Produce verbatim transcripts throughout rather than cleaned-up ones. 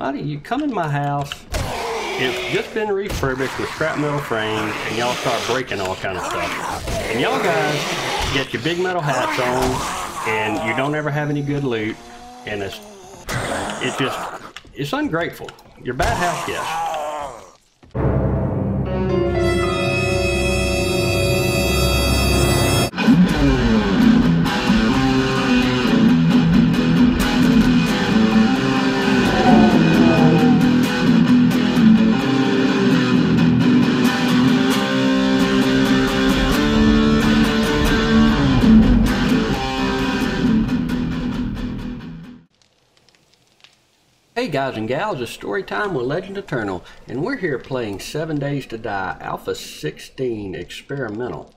Why do you come in my house? It's just been refurbished with scrap metal frames, and y'all start breaking all kind of stuff. And y'all guys get your big metal hats on, and you don't ever have any good loot, and it's it just it's ungrateful. You're bad house guests. Hey guys and gals, it's story time with Legend Eternal, and we're here playing Seven Days to Die Alpha sixteen Experimental,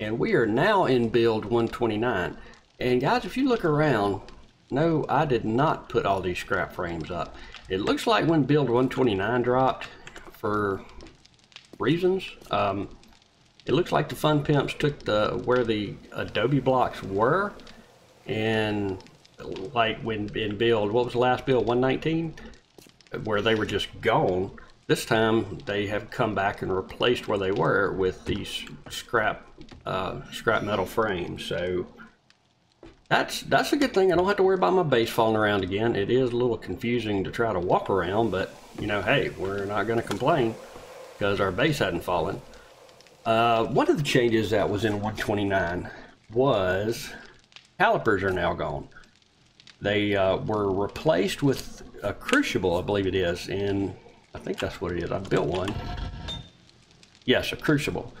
and we are now in build one twenty-nine. And guys, if you look around, no, I did not put all these scrap frames up. It looks like when build one twenty-nine dropped, for reasons, um, it looks like the Fun Pimps took the where the Adobe blocks were, and like when in build, what was the last build, one nineteen, where they were just gone. This time they have come back and replaced where they were with these scrap uh, scrap metal frames. So that's that's a good thing. I don't have to worry about my base falling around again. It is a little confusing to try to walk around, but you know, hey, we're not going to complain because our base hadn't fallen. Uh, one of the changes that was in one twenty-nine was calipers are now gone. They uh, were replaced with a crucible, I believe it is, and I think that's what it is. I built one. Yes, a crucible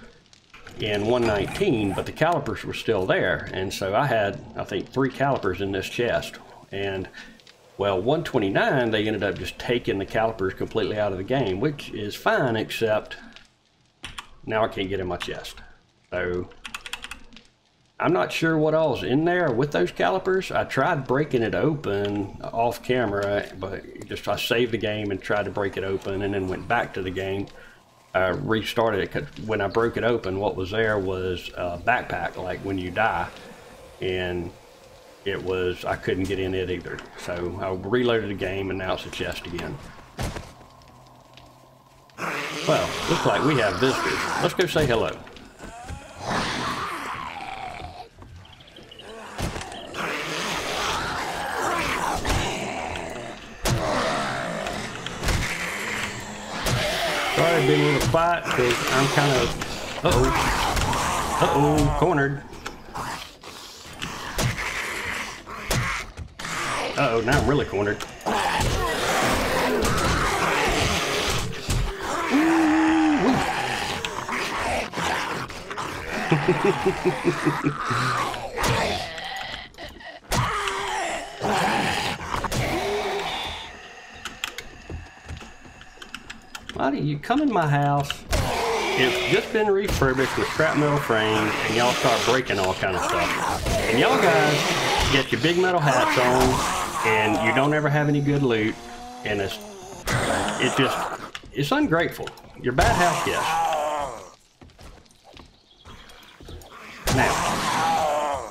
in one nineteen, but the calipers were still there, and so I had, I think, three calipers in this chest. And well, one twenty-nine, they ended up just taking the calipers completely out of the game, which is fine, except now I can't get in my chest. So I'm not sure what all's in there with those calipers. I tried breaking it open off camera, but just I saved the game and tried to break it open, and then went back to the game. I restarted it because when I broke it open, what was there was a backpack, like when you die, and it was, I couldn't get in it either. So I reloaded the game, and now it's a chest again. Well, looks like we have visitors. Let's go say hello. Sorry, I've been in a fight because I'm kind of, uh-oh, uh-oh, cornered. Uh-oh, now I'm really cornered. Why do you come in my house? It's just been refurbished with scrap metal frames, and y'all start breaking all kind of stuff. And y'all guys get your big metal hats on, and you don't ever have any good loot, and it's it just it's ungrateful. You're bad house guests. Now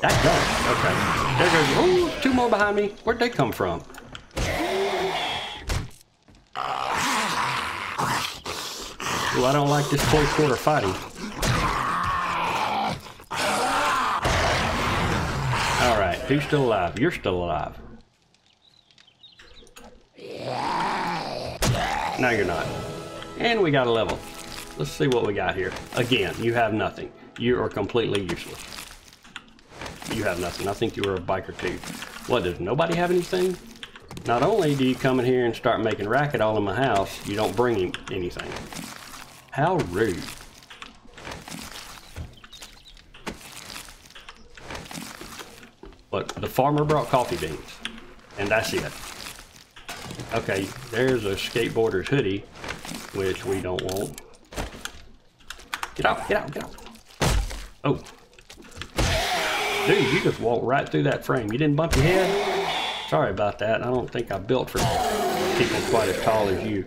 that goes. Okay. There goes. Ooh, two more behind me. Where'd they come from? Ooh, I don't like this toy quarter fighting. Alright, who's still alive? You're still alive. No, you're not. And we got a level. Let's see what we got here. Again, you have nothing. You are completely useless. You have nothing. I think you were a biker too. What, does nobody have anything? Not only do you come in here and start making racket all in my house, you don't bring anything. How rude. Look, the farmer brought coffee beans. And that's it. Okay, there's a skateboarder's hoodie, which we don't want. Get out, get out, get out. Oh. Dude, you just walked right through that frame. You didn't bump your head? Sorry about that. I don't think I built for people quite as tall as you.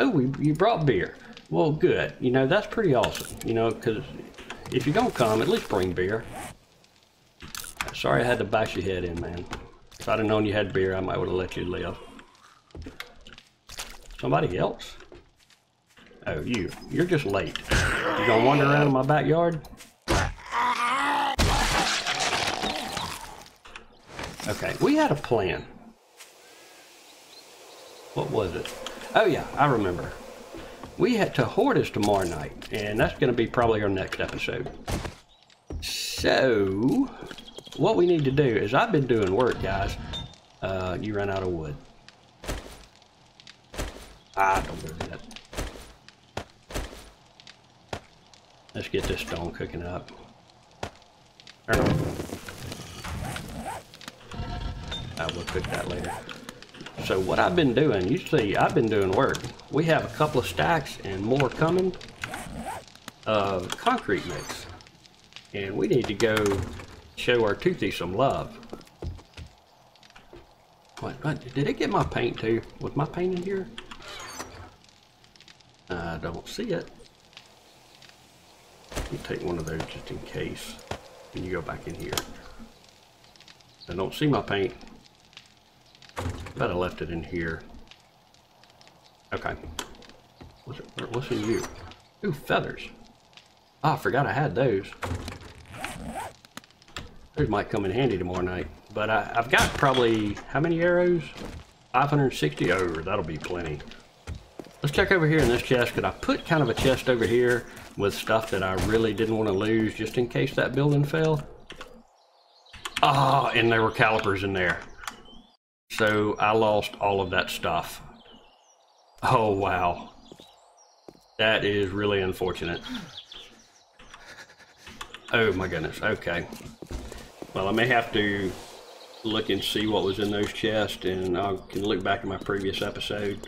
Oh, we, you brought beer. Well, good. You know, that's pretty awesome. You know, because if you're going to come, at least bring beer. Sorry I had to bash your head in, man. If I'd have known you had beer, I might would have let you live. Somebody else? Oh, you. You're just late. You gonna wander around in my backyard? Okay, we had a plan. What was it? Oh yeah, I remember. We had to hoard us tomorrow night, and that's gonna be probably our next episode. So, what we need to do is, I've been doing work, guys. Uh, you ran out of wood. I don't know that. Let's get this stone cooking up. I will cook that later. So what I've been doing, you see, I've been doing work. We have a couple of stacks and more coming of concrete mix. And we need to go show our Toothy some love. What, what, did it get my paint too? Was my paint in here? I don't see it. You take one of those just in case, and you go back in here. I don't see my paint, but I left it in here. Okay. What's, it, what's in you? Ooh, feathers. Oh, I forgot I had those. Those might come in handy tomorrow night. But I, I've got probably, how many arrows? five hundred sixty. Oh, that'll be plenty. Let's check over here in this chest, because I put kind of a chest over here with stuff that I really didn't want to lose just in case that building fell. Ah, oh, and there were calipers in there. So I lost all of that stuff. Oh, wow. That is really unfortunate. Oh my goodness, okay. Well, I may have to look and see what was in those chests, and I can look back at my previous episode.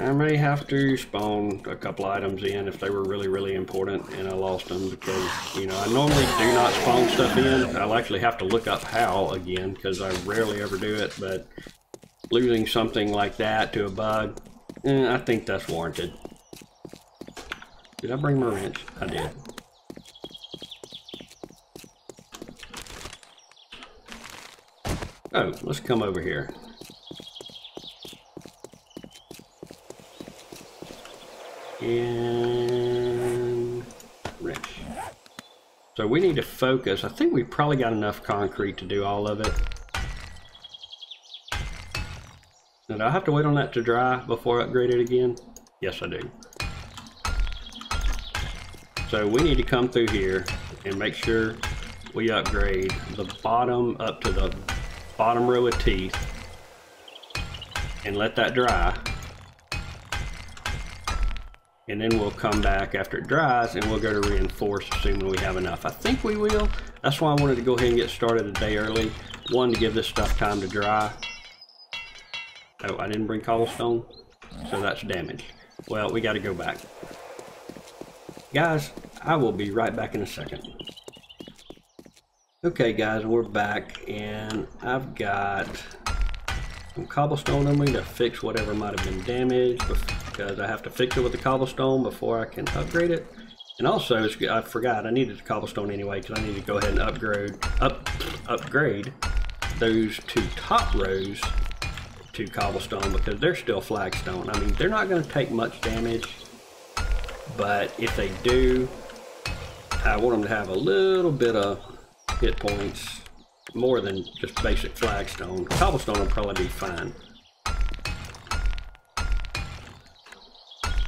I may have to spawn a couple items in if they were really, really important and I lost them, because, you know, I normally do not spawn stuff in. I'll actually have to look up how again, because I rarely ever do it, but losing something like that to a bug, eh, I think that's warranted. Did I bring my wrench? I did. Oh, let's come over here. And wrench. So we need to focus. I think we probably got enough concrete to do all of it. And I have to wait on that to dry before I upgrade it again. Yes, I do. So we need to come through here and make sure we upgrade the bottom up to the bottom row of teeth and let that dry. And then we'll come back after it dries and we'll go to reinforce, assuming we have enough. I think we will. That's why I wanted to go ahead and get started a day early. One, to give this stuff time to dry. Oh, I didn't bring cobblestone, so that's damaged. Well, we got to go back. Guys, I will be right back in a second. Okay, guys, we're back, and I've got some cobblestone on me to fix whatever might have been damaged, because I have to fix it with the cobblestone before I can upgrade it. And also, it's, I forgot, I needed the cobblestone anyway, because I need to go ahead and upgrade, up, upgrade those two top rows to cobblestone, because they're still flagstone. I mean, they're not going to take much damage, but if they do, I want them to have a little bit of hit points, more than just basic flagstone. Cobblestone will probably be fine.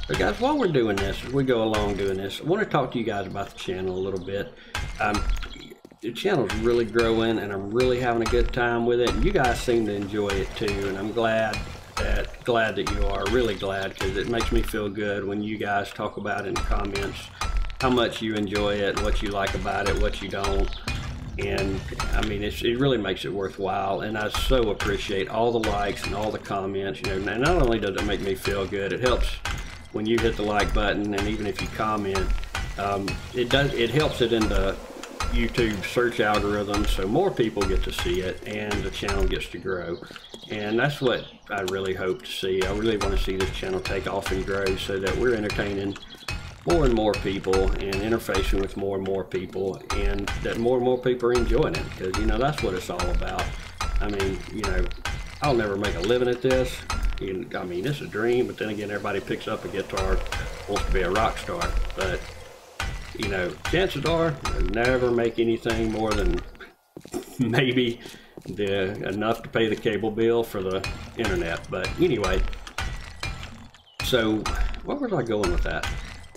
So guys, while we're doing this, as we go along doing this, I want to talk to you guys about the channel a little bit. Um, the channel's really growing, and I'm really having a good time with it. And you guys seem to enjoy it too, and I'm glad that glad that you are. Really glad, because it makes me feel good when you guys talk about it in the comments, how much you enjoy it, what you like about it, what you don't. And I mean, it's, it really makes it worthwhile, and I so appreciate all the likes and all the comments. You know, and not only does it make me feel good, it helps when you hit the like button, and even if you comment, um, it does it helps it in the YouTube search algorithm, so more people get to see it, and the channel gets to grow. And that's what I really hope to see. I really want to see this channel take off and grow, so that we're entertaining more and more people and interfacing with more and more people, and that more and more people are enjoying it, because, you know, that's what it's all about. I mean, you know, I'll never make a living at this, You, I mean, it's a dream, but then again, everybody picks up a guitar, wants to be a rock star. But, you know, chances are, you'll never make anything more than maybe the enough to pay the cable bill for the internet. But anyway, so where was I going with that?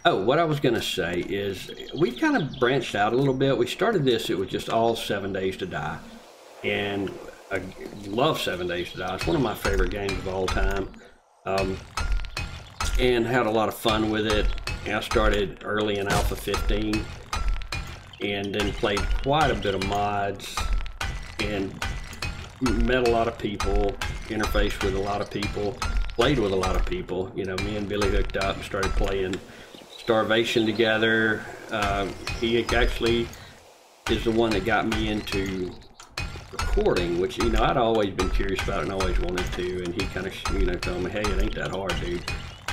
Oh, what I was going to say is we kind of branched out a little bit. We started this, it was just all Seven Days to Die. And I love Seven Days to Die. It's one of my favorite games of all time. Um, and had a lot of fun with it. And I started early in Alpha fifteen. And then played quite a bit of mods. And met a lot of people. Interfaced with a lot of people. Played with a lot of people. You know, me and Billy hooked up and started playing Starvation together. Uh, he actually is the one that got me into recording, which, you know, I'd always been curious about and always wanted to, and he kind of, you know, told me, hey, it ain't that hard, dude.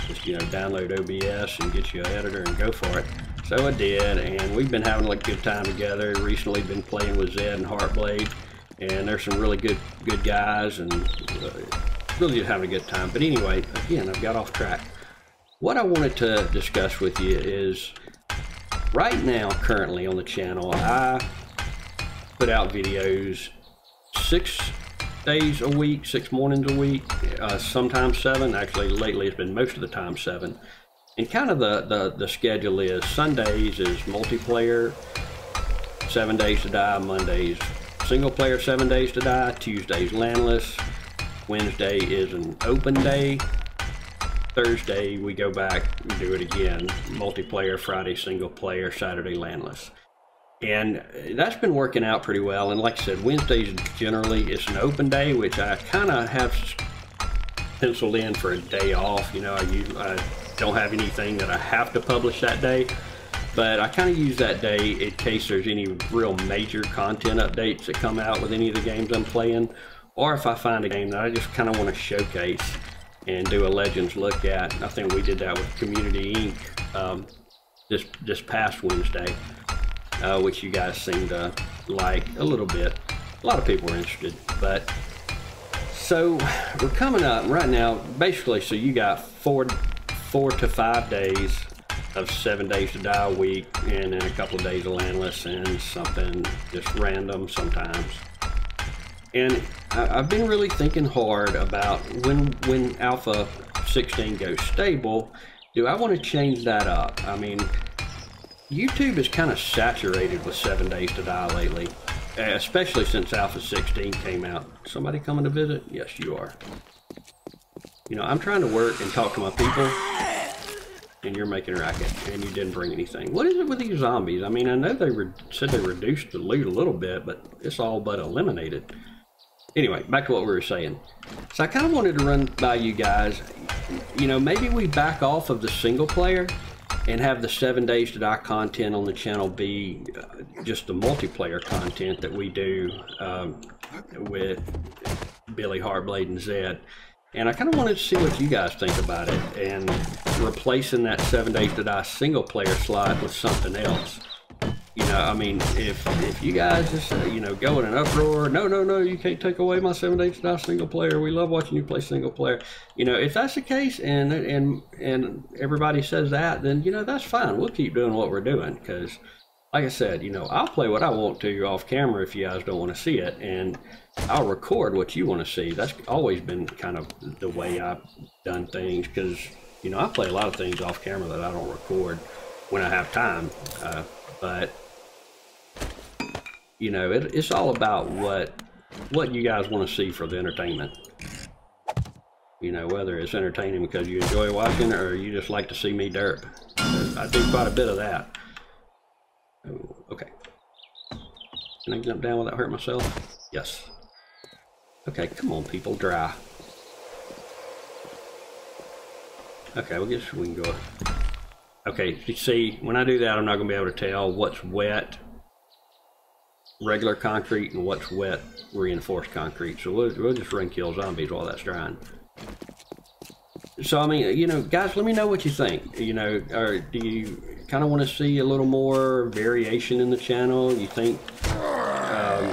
Just, you know, download O B S and get you an editor and go for it. So I did, and we've been having a good time together. Recently been playing with Zed and Heartblade, and there's some really good, good guys, and uh, really just having a good time. But anyway, again, I've got off track. What I wanted to discuss with you is, right now, currently on the channel, I put out videos six days a week, six mornings a week, uh, sometimes seven. Actually, lately it's been most of the time seven. And kind of the, the, the schedule is Sundays is multiplayer, Seven Days to Die, Mondays single player, Seven Days to Die, Tuesdays landless, Wednesday is an open day, Thursday, we go back and do it again. Multiplayer, Friday, single player, Saturday, landless. And that's been working out pretty well. And like I said, Wednesdays generally, it's an open day, which I kind of have penciled in for a day off. You know, I, use, I don't have anything that I have to publish that day. But I kind of use that day in case there's any real major content updates that come out with any of the games I'm playing. Or if I find a game that I just kind of want to showcase and do a Legends look at. I think we did that with Community Incorporated. Um, this this past Wednesday, uh, which you guys seem to like a little bit. A lot of people were interested, but so we're coming up right now. Basically, so you got four four to five days of Seven Days to Die a week, and then a couple of days of landless and something just random sometimes. And I've been really thinking hard about when when Alpha sixteen goes stable, do I want to change that up? I mean, YouTube is kind of saturated with Seven Days to Die lately, especially since Alpha sixteen came out. Somebody coming to visit? Yes, you are. You know, I'm trying to work and talk to my people, and you're making a racket, and you didn't bring anything. What is it with these zombies? I mean, I know they re said they reduced the loot a little bit, but it's all but eliminated. Anyway, back to what we were saying. So I kind of wanted to run by you guys, you know, maybe we back off of the single player and have the Seven Days to Die content on the channel be just the multiplayer content that we do um, with Billy, Heartblade, and Zed. And I kind of wanted to see what you guys think about it and replacing that Seven Days to Die single player slide with something else. You know, I mean, if if you guys just, uh, you know, go in an uproar, no, no, no, you can't take away my Seven Days to Die single player. We love watching you play single player. You know, if that's the case and and and everybody says that, then, you know, that's fine. We'll keep doing what we're doing because, like I said, you know, I'll play what I want to off camera if you guys don't want to see it. And I'll record what you want to see. That's always been kind of the way I've done things because, you know, I play a lot of things off camera that I don't record when I have time. Uh, but... You know, it, it's all about what what you guys want to see for the entertainment. You know, whether it's entertaining because you enjoy watching or you just like to see me derp. So I do quite a bit of that. Oh, okay. Can I jump down without hurting myself? Yes. Okay, come on, people, dry. Okay, well, I guess we can go. Okay, you see, when I do that, I'm not going to be able to tell what's wet. Regular concrete and what's wet reinforced concrete. So we'll, we'll just ring kill zombies while that's drying. So I mean, you know, guys, let me know what you think. You know, or do you kind of want to see a little more variation in the channel? You think um,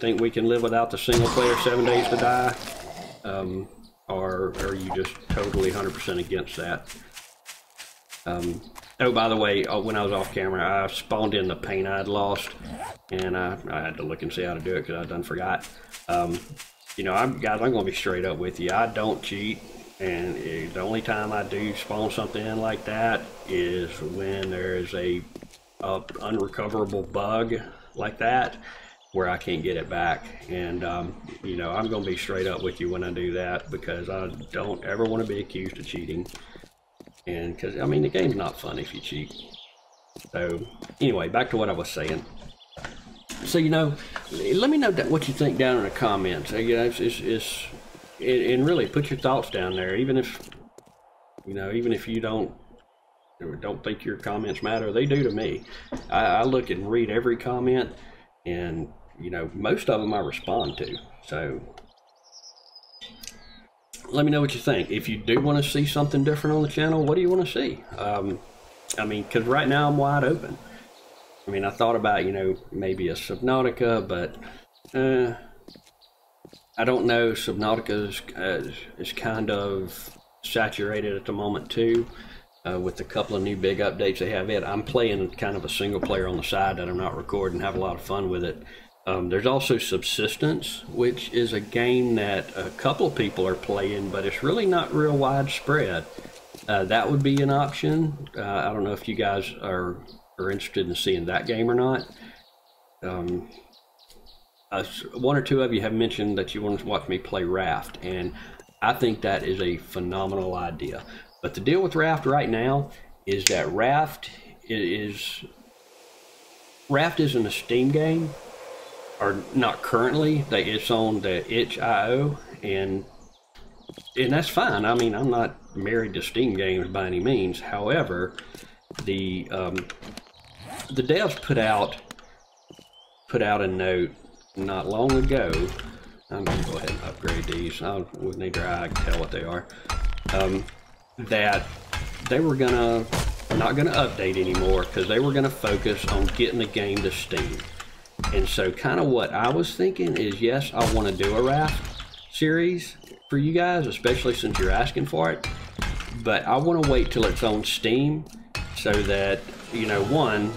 think we can live without the single player Seven Days to Die? Um, or are you just totally one hundred percent against that? Um, oh, by the way, when I was off camera, I spawned in the paint I'd lost, and I, I had to look and see how to do it because I done forgot. Um, you know, I'm, guys, I'm going to be straight up with you. I don't cheat, and it, the only time I do spawn something in like that is when there is a, a unrecoverable bug like that where I can't get it back. And um, you know, I'm going to be straight up with you when I do that, because I don't ever want to be accused of cheating. And because, I mean, the game's not fun if you cheat. So anyway, back to what I was saying. So, you know, let me know that what you think down in the comments. You know, it's, it's, it's it, and really put your thoughts down there. Even if, you know, even if you don't don't think your comments matter, they do to me. I, I look and read every comment, and you know, most of them I respond to. So let me know what you think. If you do want to see something different on the channel, what do you want to see? Um, I mean, because right now I'm wide open. I mean, I thought about, you know, maybe a Subnautica, but uh, I don't know. Subnautica is, uh, is kind of saturated at the moment too, uh, with a couple of new big updates they have it. I'm playing kind of a single player on the side that I'm not recording, have a lot of fun with it. Um, there's also Subsistence, which is a game that a couple people are playing, but it's really not real widespread. Uh, that would be an option. Uh, I don't know if you guys are, are interested in seeing that game or not. Um, uh, one or two of you have mentioned that you want to watch me play Raft, and I think that is a phenomenal idea. But the deal with Raft right now is that Raft is, Raft isn't a Steam game. Are not currently. They, it's on the itch dot i o, and and that's fine. I mean, I'm not married to Steam games by any means. However, the um, the devs put out put out a note not long ago. I'm gonna go ahead and upgrade these. I wouldn't need their eye, I can tell what they are. Um, that they were gonna not gonna update anymore because they were gonna focus on getting the game to Steam. And so kind of what I was thinking is, yes, I want to do a Raft series for you guys, especially since you're asking for it, but I want to wait till it's on Steam so that, you know, one,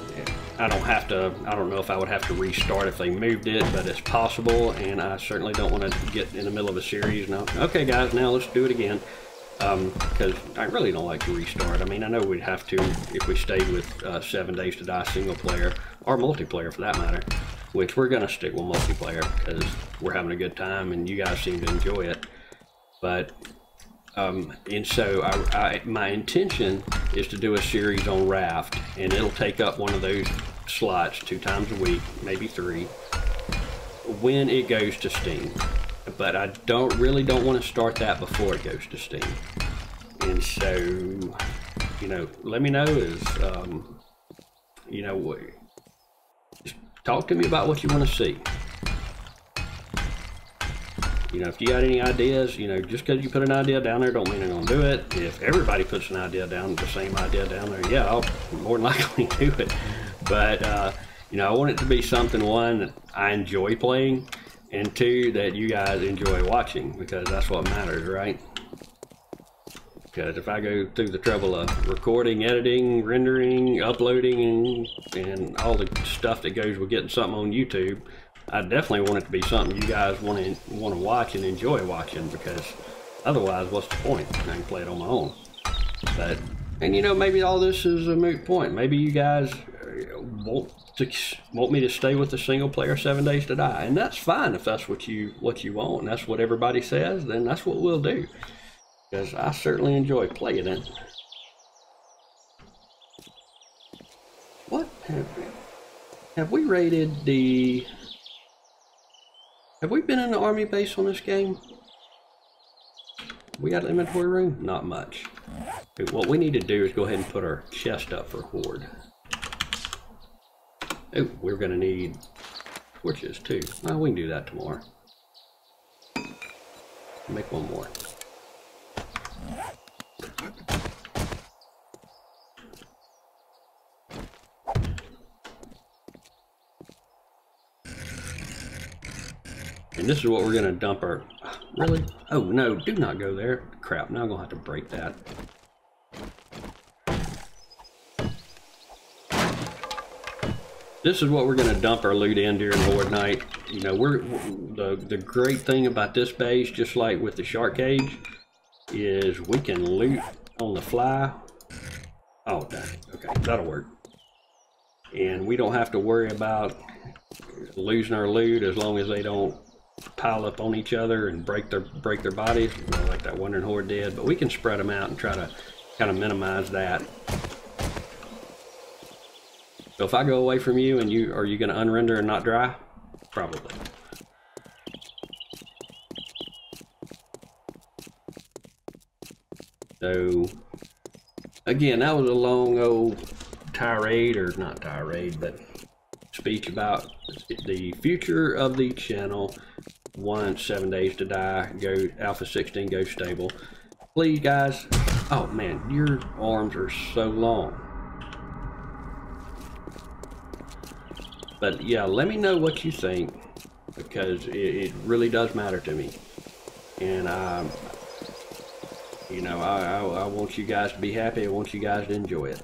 I don't have to, I don't know if I would have to restart if they moved it, but it's possible, and I certainly don't want to get in the middle of a series now, okay guys, now let's do it again, um, because I really don't like to restart. I mean, I know we'd have to if we stayed with uh, Seven Days to Die single player, or multiplayer for that matter, which we're going to stick with multiplayer because we're having a good time and you guys seem to enjoy it. But, um, and so I, I, my intention is to do a series on Raft, and it'll take up one of those slots two times a week, maybe three, when it goes to Steam. But I don't really don't want to start that before it goes to Steam. And so, you know, let me know is, um, you know, what, talk to me about what you want to see. You know, if you got any ideas, you know, just because you put an idea down there don't mean they're going to do it. If everybody puts an idea down, the same idea down there, yeah, I'll more than likely do it. But, uh, you know, I want it to be something, one, that I enjoy playing, and two, that you guys enjoy watching, because that's what matters, right? Because if I go through the trouble of recording, editing, rendering, uploading, and, and all the stuff that goes with getting something on YouTube, I definitely want it to be something you guys want to want to watch and enjoy watching, because otherwise, what's the point? I can play it on my own. But, and you know, maybe all this is a moot point. Maybe you guys want to, want me to stay with the single player Seven Days to Die, and that's fine if that's what you what you want. And that's what everybody says. Then that's what we'll do. Because I certainly enjoy playing it. What have we, have we raided the, have we been in the army base on this game? We got an inventory room? Not much. What we need to do is go ahead and put our chest up for Horde. Oh, we're gonna need torches too. Well, we can do that tomorrow. Make one more. And this is what we're gonna dump our Really? Oh, no, do not go there. Crap, now I'm gonna have to break that. This is what we're going to dump our loot in during Void Night. You know, we're the, the great thing about this base, just like with the shark cage, is we can loot on the fly. Oh, dang. Okay, that'll work. And we don't have to worry about losing our loot as long as they don't pile up on each other and break their break their bodies, you know, like that Wandering Horde did. But we can spread them out and try to kind of minimize that. So if I go away from you, and you, are you going to unrender and not dry? Probably. So, again, that was a long old tirade, or not tirade, but speech about the future of the channel once Seven Days to Die go Alpha sixteen goes stable. Please, guys. Oh man, your arms are so long. But yeah, let me know what you think, because it, it really does matter to me. And, um, you know, I, I, I want you guys to be happy. I want you guys to enjoy it.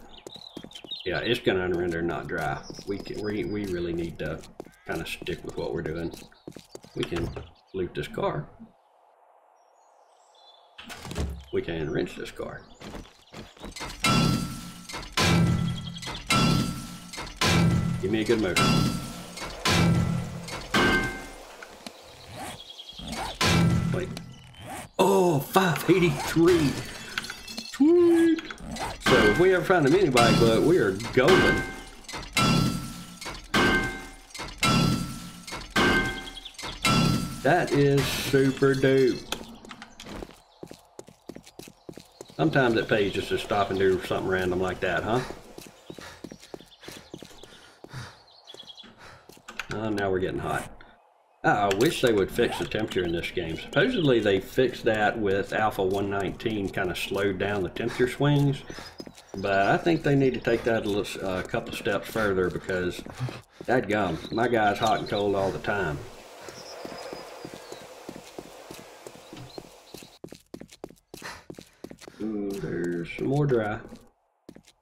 Yeah, it's going to unrender, not dry. We, can, we, we really need to kind of stick with what we're doing. We can loot this car. We can wrench this car. Give me a good move. Wait. Oh, five eighty-three. Sweet. So if we ever find a mini bike, but we are golden. That is super dope. Sometimes it pays just to stop and do something random like that, huh? Oh, now we're getting hot. I wish they would fix the temperature in this game. Supposedly they fixed that with Alpha one nineteen, kind of slowed down the temperature swings. But I think they need to take that a little, uh, couple steps further, because that gum, my guy's hot and cold all the time. Ooh, there's some more dry.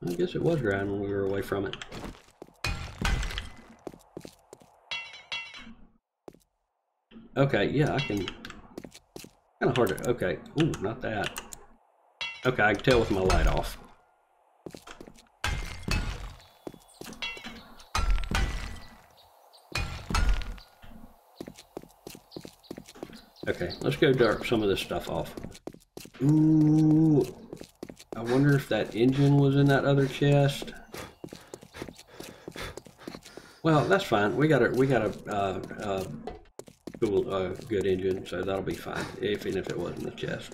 I guess it was dry when we were away from it. Okay, yeah, I can, kind of hard to, okay, ooh, not that. Okay, I can tell with my light off. Okay, let's go dark some of this stuff off. Ooh, I wonder if that engine was in that other chest. Well, that's fine, we got a, we got a, uh, uh, cool, uh, good engine, so that'll be fine, even if it wasn't the chest.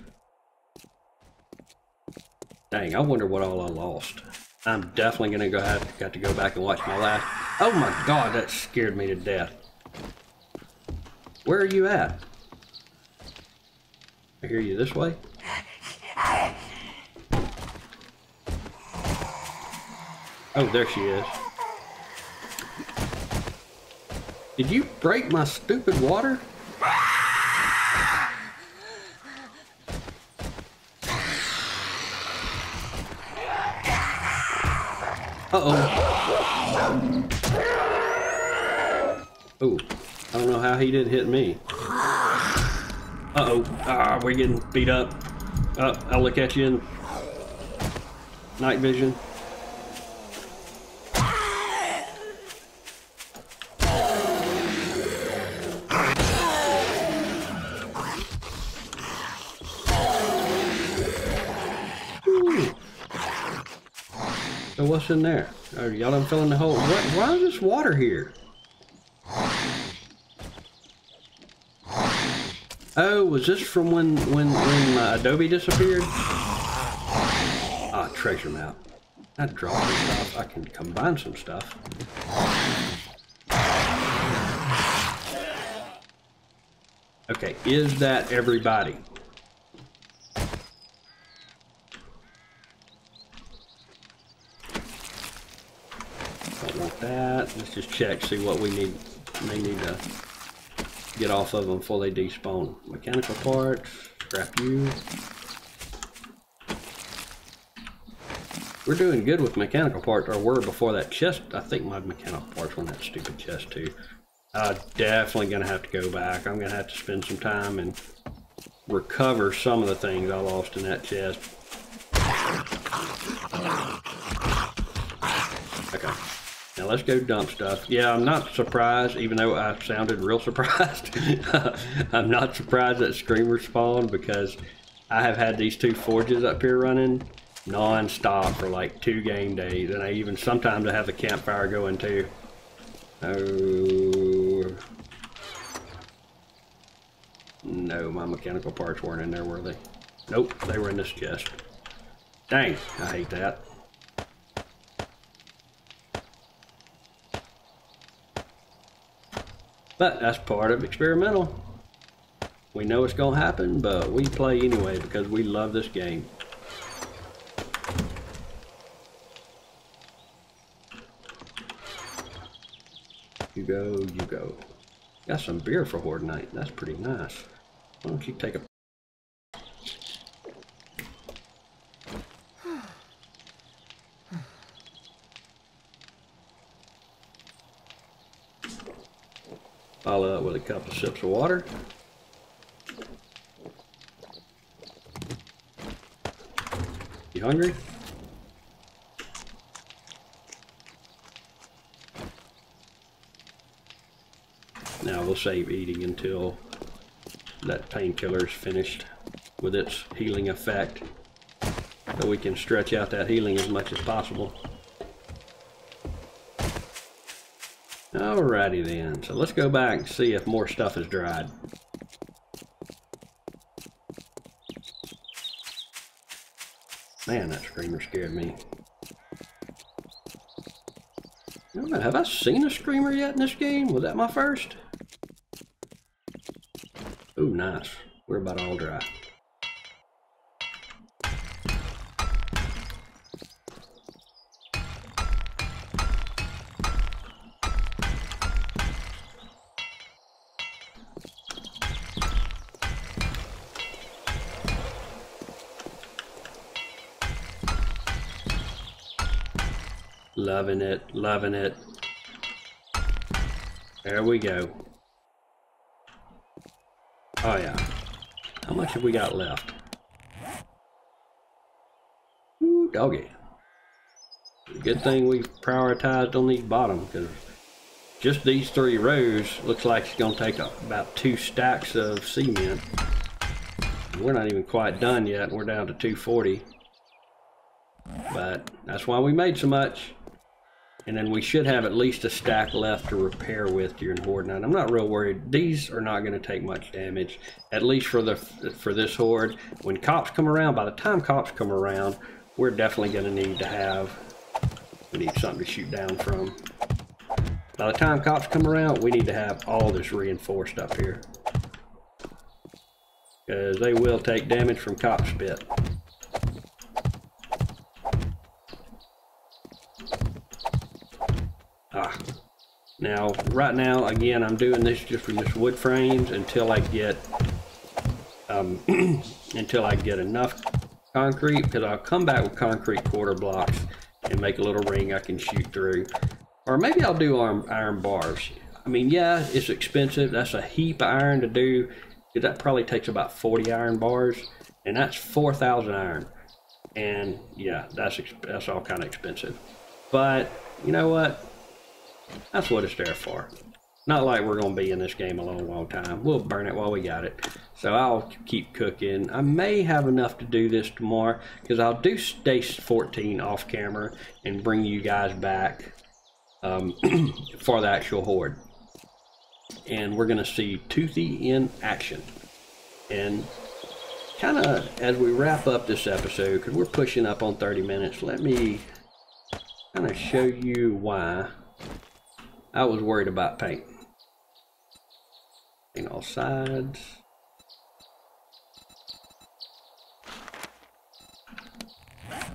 Dang, I wonder what all I lost. I'm definitely gonna go have got to go back and watch my last. Oh my god, that scared me to death. Where are you at? I hear you this way. Oh, there she is. Did you break my stupid water? Uh-oh. Oh, I don't know how he didn't hit me. Uh-oh. Ah, we're getting beat up. Uh, I'll look at you in night vision. What's in there? Oh, y'all done filling the hole. What, why is this water here? Oh, was this from when when when my Adobe disappeared? Ah, oh, treasure map. I draw some stuff. I can combine some stuff. Okay, is that everybody? That. Let's just check, see what we need. May need to get off of them before they despawn. Mechanical parts, scrap you. We're doing good with mechanical parts, or were before that chest. I think my mechanical parts were on that stupid chest too. I'm definitely gonna have to go back. I'm gonna have to spend some time and recover some of the things I lost in that chest. Okay, now let's go dump stuff. Yeah, I'm not surprised, even though I sounded real surprised. I'm not surprised that Screamer spawned, because I have had these two forges up here running non-stop for like two game days, and I even sometimes I have the campfire going too. Oh no, my mechanical parts weren't in there, were they? Nope, they were in this chest. Dang, I hate that. But that's part of Experimental. We know it's gonna happen, but we play anyway because we love this game. You go, you go. Got some beer for Horde Night. That's pretty nice. Why don't you take a... follow up with a couple of sips of water. You hungry? Now we'll save eating until that painkiller is finished with its healing effect, so we can stretch out that healing as much as possible. Alrighty then, so let's go back and see if more stuff is dried. Man, that screamer scared me. I don't know, have I seen a screamer yet in this game? Was that my first? Oh, nice. We're about all dry. Loving it, loving it. There we go. Oh yeah. How much have we got left? Ooh, doggy. Good thing we've prioritized on these bottom, because just these three rows looks like it's gonna take about two stacks of cement. We're not even quite done yet. We're down to two forty. But that's why we made so much. And then we should have at least a stack left to repair with during Horde Night. I'm not real worried. These are not going to take much damage, at least for the for this horde. When cops come around, by the time cops come around, we're definitely going to need to have we need something to shoot down from. By the time cops come around, we need to have all this reinforced up here, because they will take damage from cop spit. Ah, now right now again I'm doing this just from this wood frames until I get um, until I get enough concrete, because I'll come back with concrete quarter blocks and make a little ring I can shoot through, or maybe I'll do iron, iron bars. I mean, yeah, it's expensive. That's a heap of iron to do. That probably takes about forty iron bars, and that's four thousand iron, and yeah, that's that's all kind of expensive. But you know what? That's what it's there for. Not like we're going to be in this game a long, long time. We'll burn it while we got it. So I'll keep cooking. I may have enough to do this tomorrow, because I'll do Day fourteen off camera and bring you guys back um, for the actual horde. And we're going to see Toothy in action. And kind of as we wrap up this episode, because we're pushing up on thirty minutes, let me kind of show you why I was worried about paint. Paint all sides.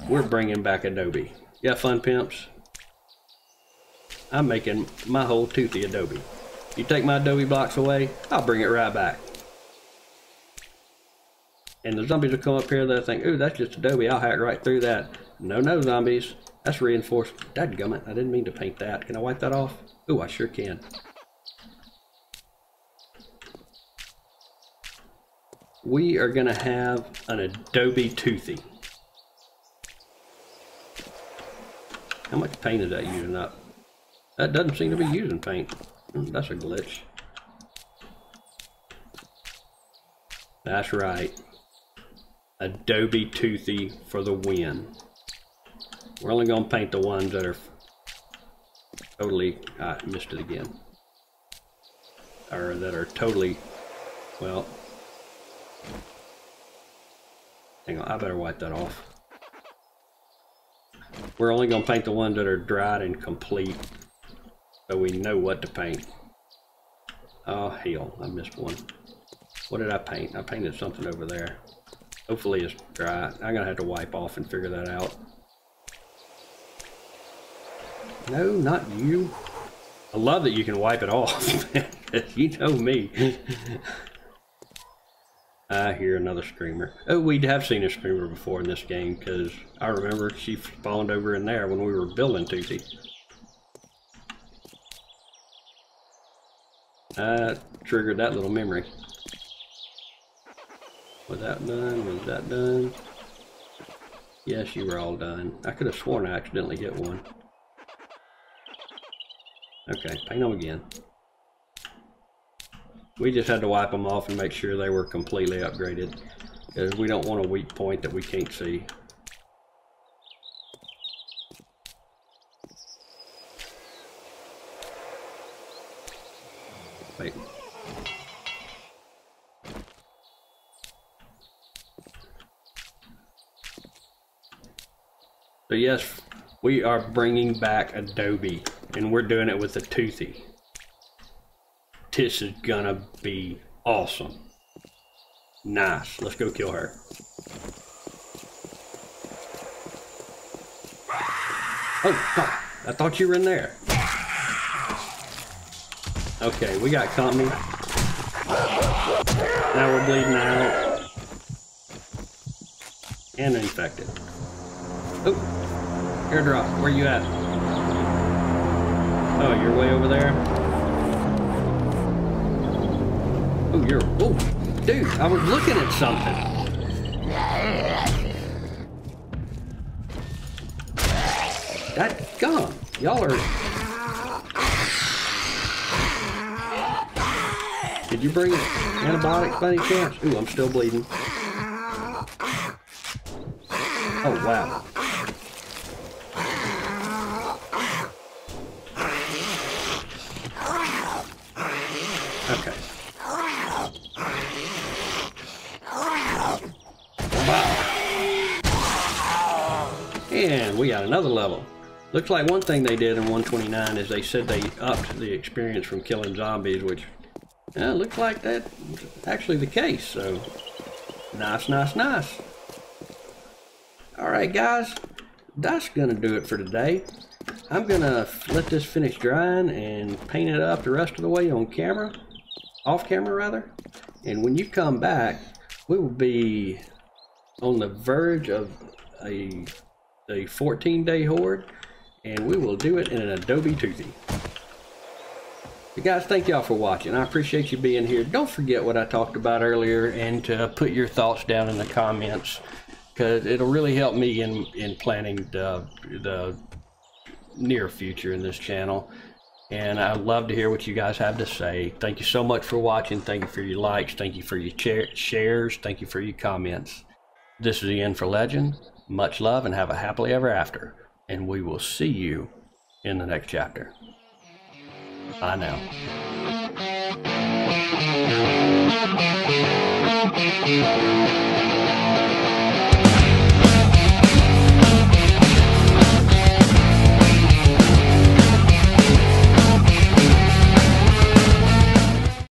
We're bringing back Adobe. Yeah, Fun Pimps. I'm making my whole Toothy Adobe. You take my adobe blocks away, I'll bring it right back. And the zombies will come up here, they'll think, ooh, that's just adobe, I'll hack right through that. No, no, zombies. That's reinforced. Dadgummit, I didn't mean to paint that. Can I wipe that off? Ooh, I sure can. We are gonna have an adobe Toothy. How much paint is that using up? That doesn't seem to be using paint. That's a glitch. That's right. Adobe Toothy for the win. We're only gonna paint the ones that are totally, I missed it again. Or that are totally, well, hang on, I better wipe that off. We're only gonna paint the ones that are dried and complete, so we know what to paint. Oh hell, I missed one. What did I paint? I painted something over there. Hopefully it's dry. I'm gonna have to wipe off and figure that out. No, not you. I love that you can wipe it off. You know me. I hear another screamer. Oh, we have seen a screamer before in this game, because I remember she spawned over in there when we were building Toothy. I triggered that little memory. Was that done? Was that done? Yes, you were all done. I could have sworn I accidentally hit one. Okay, paint them again. We just had to wipe them off and make sure they were completely upgraded, because we don't want a weak point that we can't see. Wait. So yes, we are bringing back adobe, and we're doing it with the Toothy. This is gonna be awesome. Nice. Let's go kill her. Oh, God. I thought you were in there. Okay, we got company. Now we're bleeding out. And infected. Oh, airdrop. Where you at? Oh, you're way over there. Oh, you're. Oh, dude, I was looking at something. That's gone. Y'all are. Did you bring an antibiotic by any chance? Ooh, I'm still bleeding. Oh, wow. We got another level. Looks like one thing they did in one twenty-nine is they said they upped the experience from killing zombies, which uh, looks like that's actually the case. So nice, nice, nice. All right, guys, that's gonna do it for today. I'm gonna let this finish drying and paint it up the rest of the way on camera, off camera rather. And when you come back, we will be on the verge of a the fourteen day horde, and we will do it in an adobe Toothy. But guys, thank y'all for watching. I appreciate you being here. Don't forget what I talked about earlier, and to put your thoughts down in the comments, because it'll really help me in in planning the the near future in this channel. And I'd love to hear what you guys have to say. Thank you so much for watching. Thank you for your likes. Thank you for your shares. Thank you for your comments. This is the end for Legend. Much love, and have a happily ever after. And we will see you in the next chapter. Bye now.